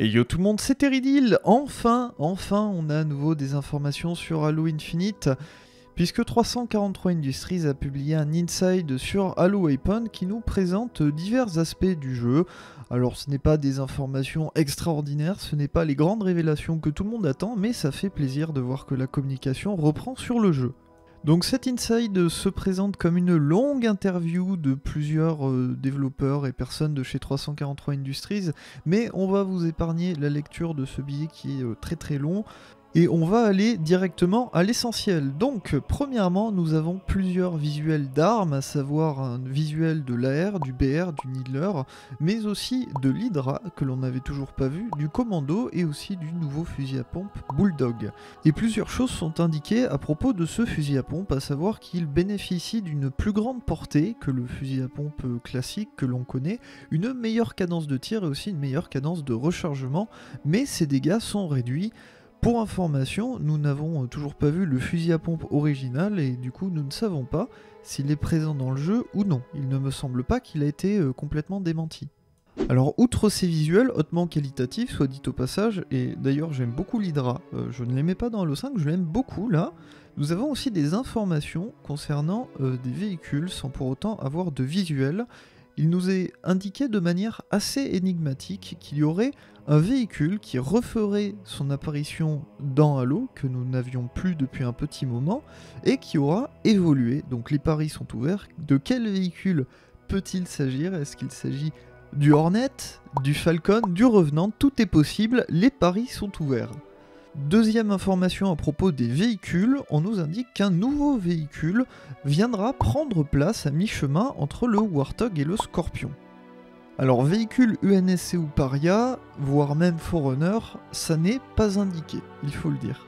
Et yo tout le monde, c'est Erydhil. Enfin, on a à nouveau des informations sur Halo Infinite, puisque 343 Industries a publié un inside sur Halo Weapon qui nous présente divers aspects du jeu. Alors ce n'est pas des informations extraordinaires, ce n'est pas les grandes révélations que tout le monde attend, mais ça fait plaisir de voir que la communication reprend sur le jeu. Donc cet inside se présente comme une longue interview de plusieurs développeurs et personnes de chez 343 Industries, mais on va vous épargner la lecture de ce billet qui est très long, et on va aller directement à l'essentiel. Donc premièrement, nous avons plusieurs visuels d'armes, à savoir un visuel de l'AR, du BR, du Needler, mais aussi de l'Hydra, que l'on n'avait toujours pas vu, du Commando et aussi du nouveau fusil à pompe Bulldog. Et plusieurs choses sont indiquées à propos de ce fusil à pompe, à savoir qu'il bénéficie d'une plus grande portée que le fusil à pompe classique que l'on connaît, une meilleure cadence de tir et aussi une meilleure cadence de rechargement, mais ses dégâts sont réduits. Pour information, nous n'avons toujours pas vu le fusil à pompe original et du coup nous ne savons pas s'il est présent dans le jeu ou non. Il ne me semble pas qu'il a été complètement démenti. Alors outre ces visuels hautement qualitatifs, soit dit au passage, et d'ailleurs j'aime beaucoup l'Hydra, je ne l'aimais pas dans Halo 5, je l'aime beaucoup là, nous avons aussi des informations concernant des véhicules sans pour autant avoir de visuels. Il nous est indiqué de manière assez énigmatique qu'il y aurait un véhicule qui referait son apparition dans Halo, que nous n'avions plus depuis un petit moment, et qui aura évolué. Donc les paris sont ouverts. De quel véhicule peut-il s'agir? Est-ce qu'il s'agit du Hornet, du Falcon, du Revenant? Tout est possible, les paris sont ouverts. Deuxième information à propos des véhicules, on nous indique qu'un nouveau véhicule viendra prendre place à mi-chemin entre le Warthog et le Scorpion. Alors véhicule UNSC ou Paria, voire même Forerunner, ça n'est pas indiqué, il faut le dire.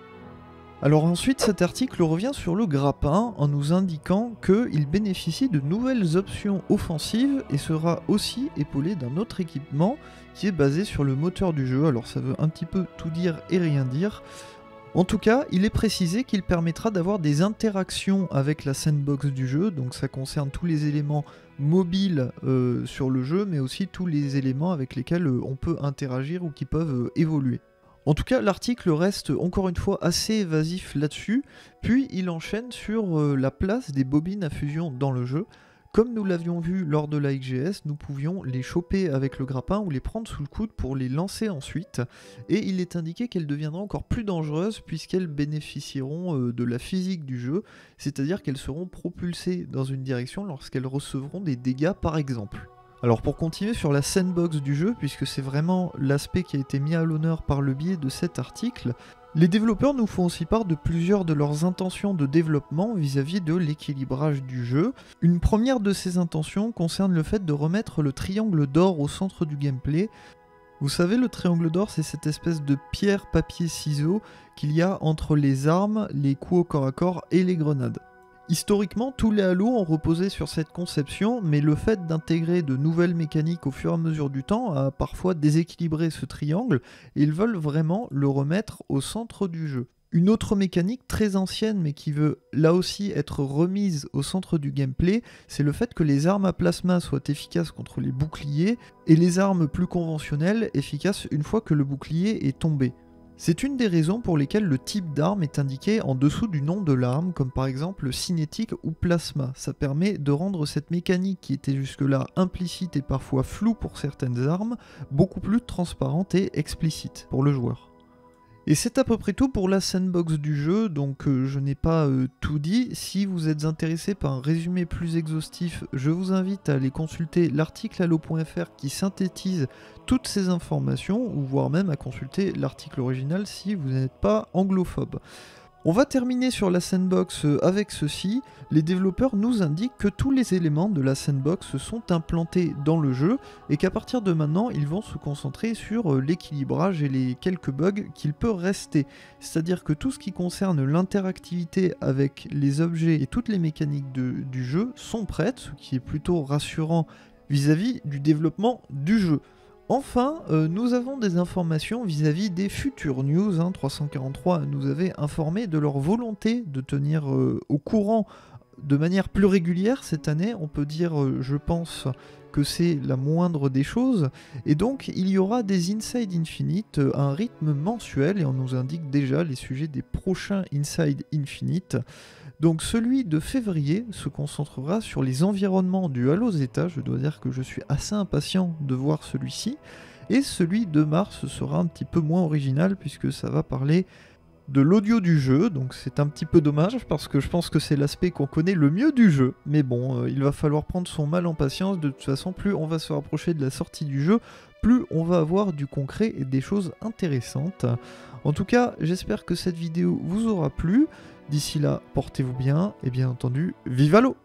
Alors ensuite cet article revient sur le grappin en nous indiquant qu'il bénéficie de nouvelles options offensives et sera aussi épaulé d'un autre équipement qui est basé sur le moteur du jeu, alors ça veut un petit peu tout dire et rien dire. En tout cas, il est précisé qu'il permettra d'avoir des interactions avec la sandbox du jeu, donc ça concerne tous les éléments mobiles sur le jeu, mais aussi tous les éléments avec lesquels on peut interagir ou qui peuvent évoluer. En tout cas, l'article reste encore une fois assez évasif là-dessus, puis il enchaîne sur la place des bobines à fusion dans le jeu. Comme nous l'avions vu lors de la IGS, nous pouvions les choper avec le grappin ou les prendre sous le coude pour les lancer ensuite. Et il est indiqué qu'elles deviendront encore plus dangereuses puisqu'elles bénéficieront de la physique du jeu, c'est-à-dire qu'elles seront propulsées dans une direction lorsqu'elles recevront des dégâts par exemple. Alors pour continuer sur la sandbox du jeu, puisque c'est vraiment l'aspect qui a été mis à l'honneur par le biais de cet article, les développeurs nous font aussi part de plusieurs de leurs intentions de développement vis-à-vis de l'équilibrage du jeu. Une première de ces intentions concerne le fait de remettre le triangle d'or au centre du gameplay. Vous savez, le triangle d'or, c'est cette espèce de pierre, papier, ciseaux qu'il y a entre les armes, les coups au corps à corps et les grenades. Historiquement, tous les Halo ont reposé sur cette conception, mais le fait d'intégrer de nouvelles mécaniques au fur et à mesure du temps a parfois déséquilibré ce triangle, et ils veulent vraiment le remettre au centre du jeu. Une autre mécanique très ancienne, mais qui veut là aussi être remise au centre du gameplay, c'est le fait que les armes à plasma soient efficaces contre les boucliers, et les armes plus conventionnelles efficaces une fois que le bouclier est tombé. C'est une des raisons pour lesquelles le type d'arme est indiqué en dessous du nom de l'arme, comme par exemple cinétique ou plasma. Ça permet de rendre cette mécanique qui était jusque-là implicite et parfois floue pour certaines armes, beaucoup plus transparente et explicite pour le joueur. Et c'est à peu près tout pour la sandbox du jeu, donc je n'ai pas tout dit. Si vous êtes intéressé par un résumé plus exhaustif, je vous invite à aller consulter l'article Halo.fr qui synthétise toutes ces informations, ou voire même à consulter l'article original si vous n'êtes pas anglophobe. On va terminer sur la sandbox avec ceci. Les développeurs nous indiquent que tous les éléments de la sandbox sont implantés dans le jeu et qu'à partir de maintenant, ils vont se concentrer sur l'équilibrage et les quelques bugs qu'il peut rester. C'est-à-dire que tout ce qui concerne l'interactivité avec les objets et toutes les mécaniques du jeu sont prêtes, ce qui est plutôt rassurant vis-à-vis du développement du jeu. Enfin, nous avons des informations vis-à-vis des futures news, 343 nous avait informé de leur volonté de tenir au courant de manière plus régulière cette année. On peut dire, je pense, que c'est la moindre des choses, et donc il y aura des Inside Infinite à un rythme mensuel, et on nous indique déjà les sujets des prochains Inside Infinite. Donc celui de février se concentrera sur les environnements du Halo Zeta, je dois dire que je suis assez impatient de voir celui-ci, et celui de mars sera un petit peu moins original puisque ça va parler de l'audio du jeu, donc c'est un petit peu dommage parce que je pense que c'est l'aspect qu'on connaît le mieux du jeu, mais bon, il va falloir prendre son mal en patience. De toute façon, plus on va se rapprocher de la sortie du jeu, plus on va avoir du concret et des choses intéressantes. En tout cas, j'espère que cette vidéo vous aura plu. D'ici là, portez-vous bien et bien entendu, vive Halo!